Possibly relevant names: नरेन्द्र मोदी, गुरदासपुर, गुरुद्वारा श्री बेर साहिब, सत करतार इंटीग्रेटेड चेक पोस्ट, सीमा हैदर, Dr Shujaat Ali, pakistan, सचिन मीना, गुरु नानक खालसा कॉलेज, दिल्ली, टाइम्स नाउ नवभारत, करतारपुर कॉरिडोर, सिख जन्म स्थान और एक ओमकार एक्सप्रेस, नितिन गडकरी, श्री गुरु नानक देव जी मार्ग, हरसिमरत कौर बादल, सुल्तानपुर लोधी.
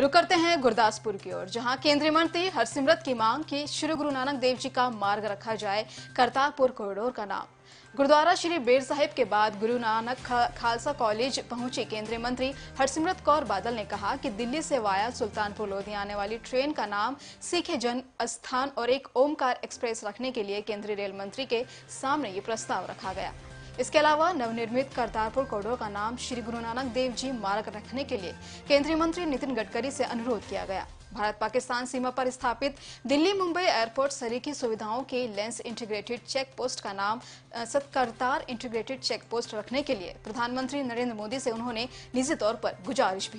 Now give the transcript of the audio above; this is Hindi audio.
रुक करते हैं गुरदासपुर की ओर, जहां केंद्रीय मंत्री हरसिमरत की मांग कि श्री गुरु नानक देव जी का मार्ग रखा जाए करतारपुर कॉरिडोर का नाम। गुरुद्वारा श्री बेर साहिब के बाद गुरु नानक खालसा कॉलेज पहुंची केंद्रीय मंत्री हरसिमरत कौर बादल ने कहा कि दिल्ली से वाया सुल्तानपुर लोधी आने वाली ट्रेन का नाम सिख जन्म स्थान और एक ओमकार एक्सप्रेस रखने के लिए केंद्रीय रेल मंत्री के सामने ये प्रस्ताव रखा गया। इसके अलावा नवनिर्मित करतारपुर कॉरिडोर का नाम श्री गुरु नानक देव जी मार्ग रखने के लिए केंद्रीय मंत्री नितिन गडकरी से अनुरोध किया गया। भारत पाकिस्तान सीमा पर स्थापित दिल्ली मुंबई एयरपोर्ट सरीकी सुविधाओं के लेंस इंटीग्रेटेड चेक पोस्ट का नाम सत करतार इंटीग्रेटेड चेक पोस्ट रखने के लिए प्रधानमंत्री नरेन्द्र मोदी से उन्होंने निजी तौर पर गुजारिश भी